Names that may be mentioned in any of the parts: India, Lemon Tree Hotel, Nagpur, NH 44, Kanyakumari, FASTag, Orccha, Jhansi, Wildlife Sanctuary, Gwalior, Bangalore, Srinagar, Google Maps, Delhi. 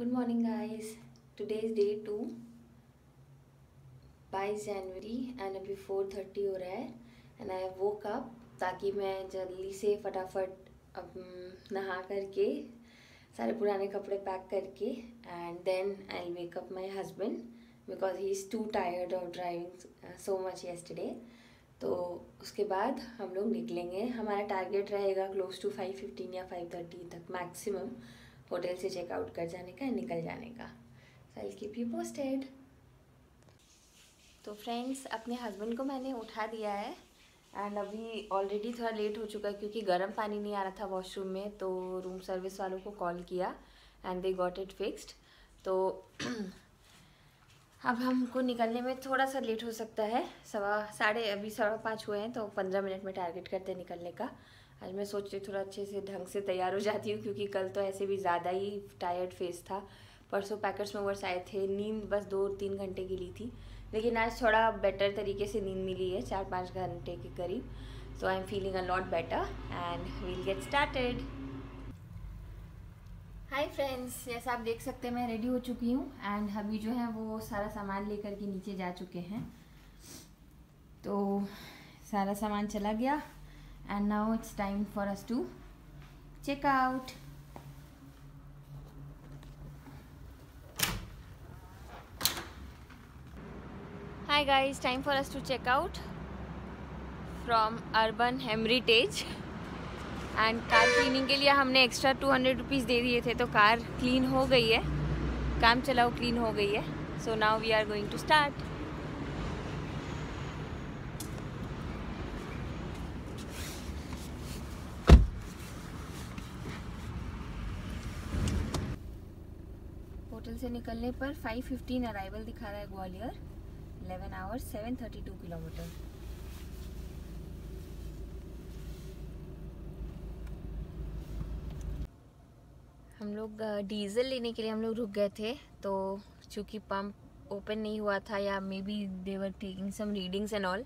Good morning guys, today is day 2, 22 January and अभी 4:30 हो रहा है एंड आई वोक अप ताकि मैं जल्दी से फटाफट अब नहा करके सारे पुराने कपड़े पैक करके and then I will wake up my husband because he is too tired of driving so much yesterday. तो उसके बाद हम लोग निकलेंगे। हमारा टारगेट रहेगा क्लोज टू 5:15 या 5:30 तक मैक्सिमम होटल से चेकआउट कर जाने का, निकल जाने का। So I keep you posted. तो फ्रेंड्स, अपने हस्बैंड को मैंने उठा दिया है एंड अभी ऑलरेडी थोड़ा लेट हो चुका है क्योंकि गर्म पानी नहीं आ रहा था वॉशरूम में, तो रूम सर्विस वालों को कॉल किया and they got it fixed. तो अब हमको निकलने में थोड़ा सा लेट हो सकता है, अभी 5:15 हुए हैं, तो 15 मिनट में टारगेट करते हैं निकलने का। आज मैं सोच रही थोड़ा अच्छे से ढंग से तैयार हो जाती हूँ क्योंकि कल तो ऐसे भी ज़्यादा ही टायर्ड फेस था, परसों पैकेट्स में वर्स आए थे, नींद बस 2-3 घंटे की ली थी, लेकिन आज थोड़ा बेटर तरीके से नींद मिली है 4-5 घंटे के करीब। So I am feeling a lot better and we'll get started. Hi friends, जैसा आप देख सकते हैं मैं रेडी हो चुकी हूँ एंड अभी जो है वो सारा सामान लेकर के नीचे जा चुके हैं। तो सारा सामान चला गया and now it's time for us to check out। Hi guys, time for us to check out from Urban Heritage and car cleaning के लिए हमने extra 200 रुपीज़ दे दिए थे, तो कार clean हो गई है, काम चलाओ clean हो गई है। So now we are going to start। Hotel से निकलने पर 5:15 अराइवल दिखा रहा है ग्वालियर, 11 आवर्स, 732 किलोमीटर। हम लोग डीजल लेने के लिए हम लोग रुक गए थे, तो चूँकि पंप ओपन नहीं हुआ था या maybe they were taking some readings and all,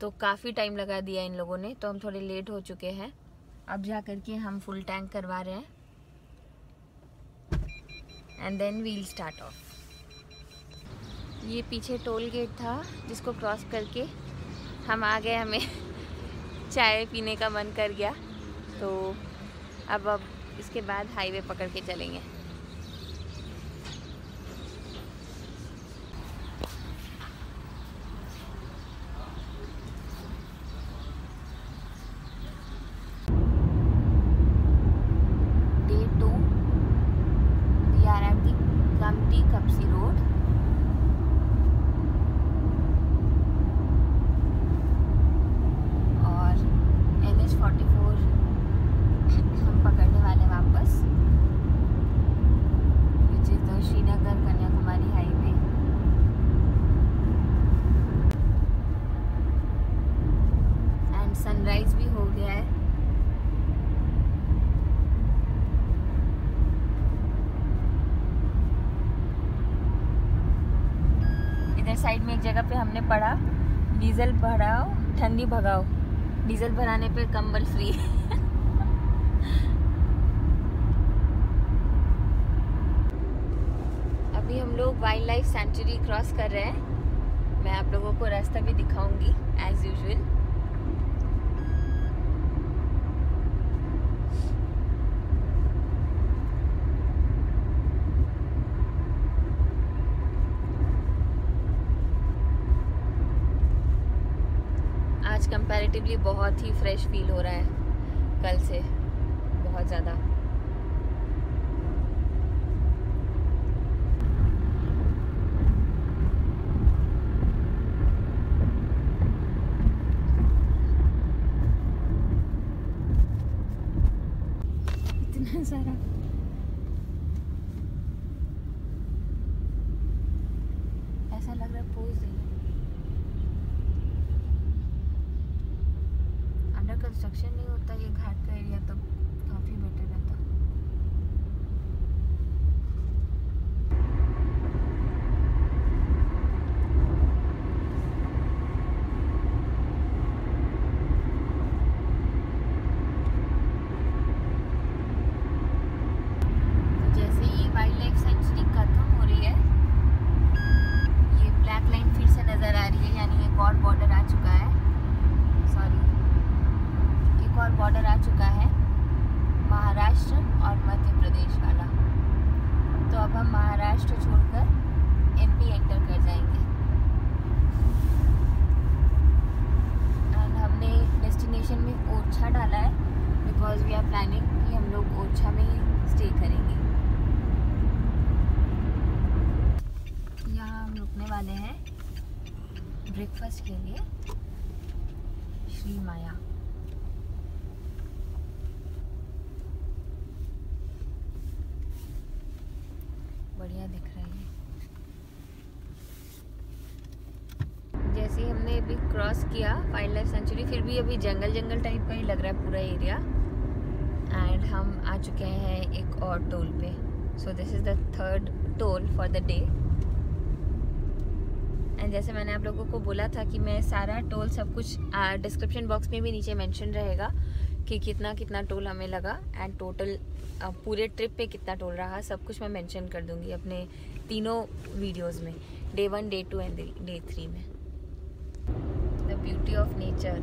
तो काफ़ी टाइम लगा दिया इन लोगों ने, तो हम थोड़े लेट हो चुके हैं। अब जा करके हम फुल टैंक करवा रहे हैं and then we'll start off. ये पीछे टोल गेट था जिसको क्रॉस करके हम आ गए, हमें चाय पीने का मन कर गया, तो अब इसके बाद हाईवे पकड़ के चलेंगे। सनराइज भी हो गया है। इधर साइड में एक जगह पे हमने पढ़ा, डीजल भराओ ठंडी भगाओ, डीजल भराने पे कंबल फ्री। अभी हम लोग वाइल्ड लाइफ सेंचुरी क्रॉस कर रहे हैं। मैं आप लोगों को रास्ता भी दिखाऊंगी एज यूजुअल। कंपैरेटिवली बहुत ही फ्रेश फील हो रहा है कल से, बहुत ज़्यादा। इतना सारा ऐसा लग रहा है पोज है, कंस्ट्रक्शन नहीं होता ये घाट का एरिया, तो काफी बेटर रहता। तो जैसे ही वाइल्ड लाइफ सेंचुरी महाराष्ट्र छोड़कर एमपी एंटर कर जाएंगे। एंड हमने डेस्टिनेशन में ओरछा डाला है बिकॉज वी आर प्लानिंग कि हम लोग ओरछा में ही स्टे करेंगे। यहाँ हम रुकने वाले हैं ब्रेकफास्ट के लिए श्री माया। बढ़िया दिख रही है। जैसे ही हमने अभी क्रॉस किया वाइल्ड लाइफ सेंचुरी, फिर भी अभी जंगल जंगल टाइप का ही लग रहा है पूरा एरिया। एंड हम आ चुके हैं एक और टोल पे। So this is the third toll for the day. And जैसे मैंने आप लोगों को बोला था कि मैं सारा टोल सब कुछ डिस्क्रिप्शन बॉक्स में भी नीचे मेंशन रहेगा कि कितना कितना टोल हमें लगा एंड टोटल पूरे ट्रिप पे कितना टोल रहा, सब कुछ मैं मेंशन कर दूंगी अपने तीनों वीडियोस में, डे 1, डे 2 एंड डे 3 में। The beauty of nature.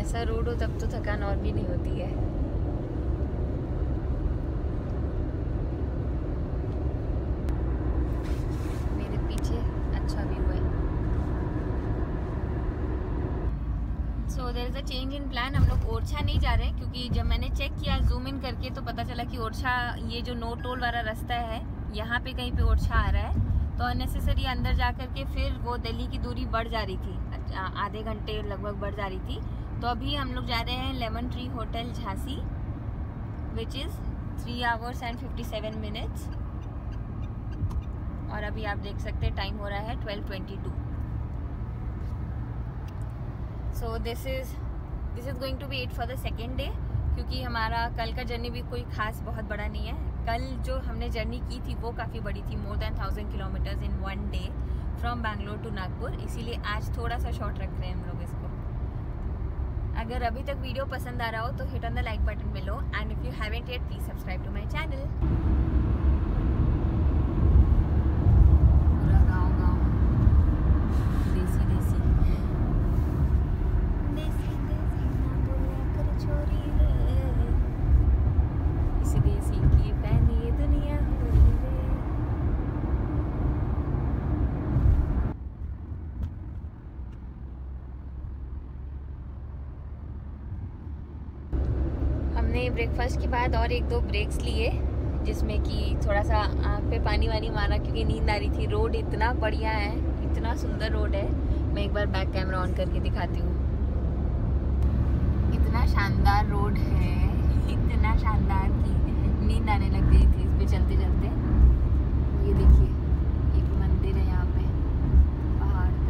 ऐसा रोड हो तब तो थकान और भी नहीं होती है। चेंज इन प्लान, हम लोग ओरछा नहीं जा रहे हैं क्योंकि जब मैंने चेक किया जूम इन करके तो पता चला कि ओरछा ये जो नो टोल वाला रास्ता है यहाँ पे कहीं पे ओरछा आ रहा है, तो अननेसेसरी अंदर जा कर के फिर वो दिल्ली की दूरी बढ़ जा रही थी, आधे घंटे लगभग बढ़ जा रही थी। तो अभी हम लोग जा रहे हैं lemon tree hotel Jhansi, which is 3 hours and 57 minutes। और अभी आप देख सकते हैं टाइम हो रहा है 12:22। So this is going to be it for the second day, क्योंकि हमारा कल का जर्नी भी कोई ख़ास बहुत बड़ा नहीं है। कल जो हमने जर्नी की थी वो काफ़ी बड़ी थी, more than 1000 kilometres in 1 day from Bangalore to Nagpur, इसीलिए आज थोड़ा सा शॉर्ट रख रहे हैं हम लोग इसको। अगर अभी तक वीडियो पसंद आ रहा हो तो hit on the like button below and if you haven't yet please subscribe to my channel. Breakfast के बाद और 1-2 ब्रेक्स लिए जिसमें कि थोड़ा सा आँख पे पानी वानी मारा क्योंकि नींद आ रही थी। रोड इतना बढ़िया है, इतना सुंदर रोड है, मैं एक बार बैक कैमरा ऑन करके दिखाती हूँ। इतना शानदार रोड है, इतना शानदार कि नींद आने लग गई थी इस पे चलते चलते। ये देखिए एक मंदिर है यहाँ पे पहाड़ पे।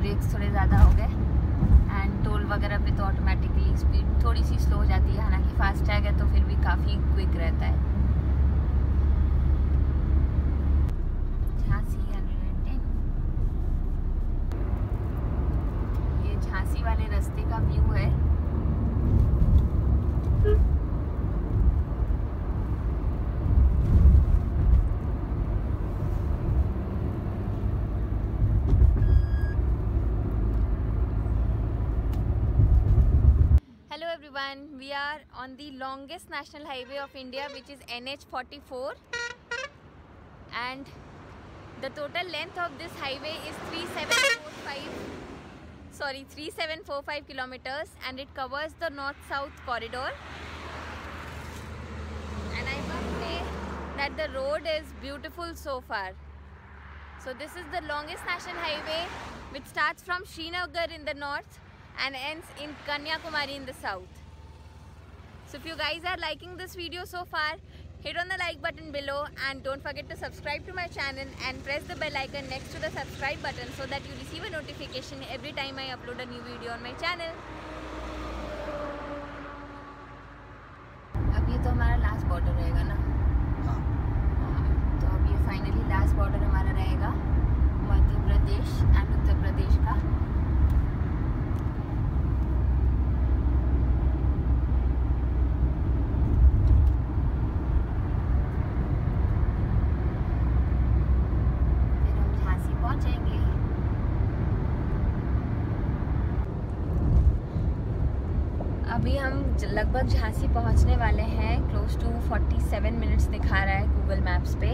ब्रेक्स थोड़े ज़्यादा हो गए एंड टोल वगैरह पे तो ऑटोमेटिकली स्पीड थोड़ी सी स्लो हो जाती है, हालांकि फास्टैग है तो फिर भी काफ़ी क्विक रहता है। झांसी 110। ये झांसी वाले रास्ते का व्यू है। We are on the longest national highway of India, which is NH 44, and the total length of this highway is 3745 kilometers, and it covers the north-south corridor. And I must say that the road is beautiful so far. So this is the longest national highway, which starts from Srinagar in the north and ends in Kanyakumari in the south. So if you guys are liking this video so far, hit on the like button below and don't forget to subscribe to my channel and press the bell icon next to the subscribe button so that you receive a notification every time I upload a new video on my channel. अब ये तो हमारा last border रहेगा ना? हाँ। तो अब ये finally last border हमारा रहेगा मध्य प्रदेश and उत्तर प्रदेश का। लगभग झांसी पहुंचने वाले हैं। क्लोज टू 47 मिनट्स दिखा रहा है गूगल मैप्स पे,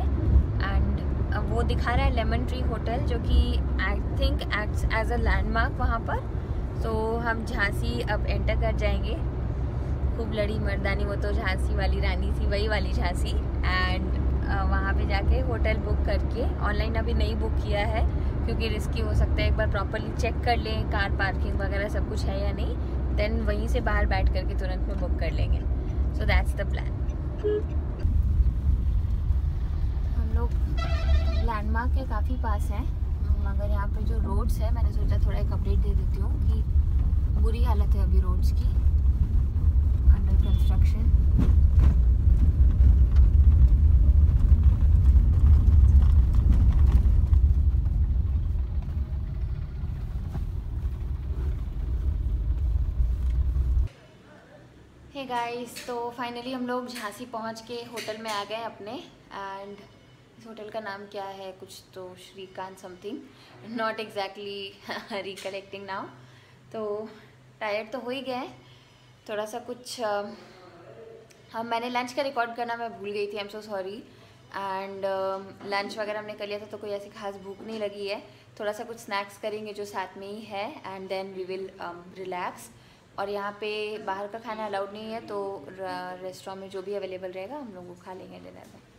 एंड वो दिखा रहा है लेमन ट्री होटल जो कि I think acts as a landmark वहाँ पर। तो हम झांसी अब एंटर कर जाएंगे। खूब लड़ी मर्दानी वो तो झांसी वाली रानी थी, वही वाली झांसी। एंड वहाँ पे जाके होटल बुक करके, ऑनलाइन अभी नहीं बुक किया है क्योंकि रिस्की हो सकता है। एक बार प्रॉपरली चेक कर लें कार पार्किंग वगैरह सब कुछ है या नहीं, देन वहीं से बाहर बैठ करके तुरंत में बुक कर लेंगे। So that's the plan. हम लोग लैंडमार्क के काफ़ी पास हैं, मगर यहाँ पे जो रोड्स है मैंने सोचा थोड़ा एक अपडेट दे देती हूँ कि बुरी हालत है अभी रोड्स की, अंडर कंस्ट्रक्शन। हे गाइस, तो फाइनली हम लोग झांसी पहुंच के होटल में आ गए अपने। एंड इस होटल का नाम क्या है, कुछ तो Srikanth something, not exactly recollecting now. तो टायर्ड तो हो ही गए थोड़ा सा कुछ। हाँ, मैंने लंच का रिकॉर्ड करना मैं भूल गई थी, I am so sorry. And lunch वगैरह हमने कर लिया था तो कोई ऐसी खास भूख नहीं लगी है। थोड़ा सा कुछ स्नैक्स करेंगे जो साथ में ही है, and then we will relax. और यहाँ पे बाहर का खाना अलाउड नहीं है, तो रेस्टोरेंट में जो भी अवेलेबल रहेगा हम लोग वो खा लेंगे डिनर में।